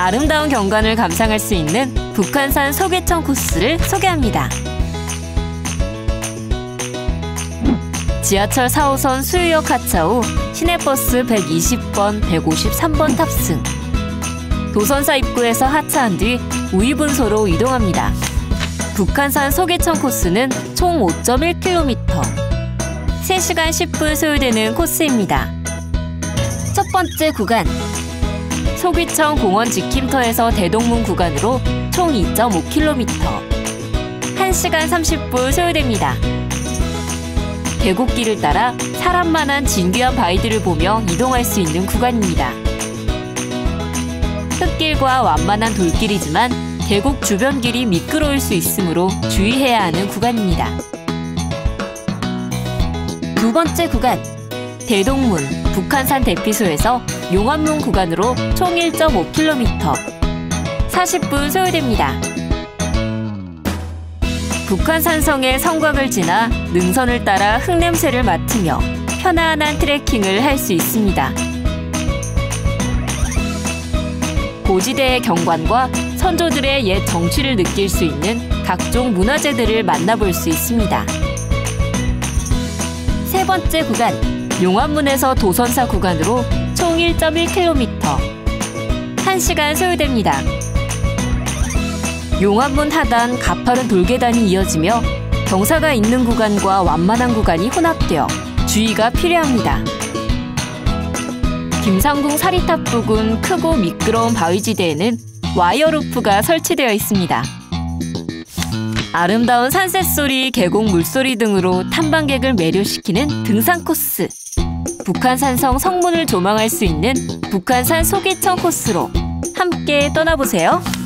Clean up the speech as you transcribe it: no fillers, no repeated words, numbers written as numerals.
아름다운 경관을 감상할 수 있는 북한산 소귀천 코스를 소개합니다. 지하철 4호선 수유역 하차 후 시내버스 120번, 153번 탑승. 도선사 입구에서 하차한 뒤 우이분소로 이동합니다. 북한산 소귀천 코스는 총 5.1km, 3시간 10분 소요되는 코스입니다. 첫 번째 구간, 소귀천 공원 지킴터에서 대동문 구간으로 총 2.5km, 1시간 30분 소요됩니다. 계곡길을 따라 사람만한 진귀한 바위들을 보며 이동할 수 있는 구간입니다. 흙길과 완만한 돌길이지만 계곡 주변 길이 미끄러울 수 있으므로 주의해야 하는 구간입니다. 두 번째 구간, 대동문 북한산 대피소에서 용암문 구간으로 총 1.5km, 40분 소요됩니다. 북한산성의 성곽을 지나 능선을 따라 흙냄새를 맡으며 편안한 트레킹을 할 수 있습니다. 고지대의 경관과 선조들의 옛 정취를 느낄 수 있는 각종 문화재들을 만나볼 수 있습니다. 세 번째 구간, 용암문에서 도선사 구간으로 총 1.1km, 1시간 소요됩니다. 용암문 하단 가파른 돌계단이 이어지며 경사가 있는 구간과 완만한 구간이 혼합되어 주의가 필요합니다. 김상궁 사리탑 부근 크고 미끄러운 바위지대에는 와이어루프가 설치되어 있습니다. 아름다운 산새 소리, 계곡 물소리 등으로 탐방객을 매료시키는 등산 코스. 북한산성 성문을 조망할 수 있는 북한산 소귀천 코스로 함께 떠나보세요.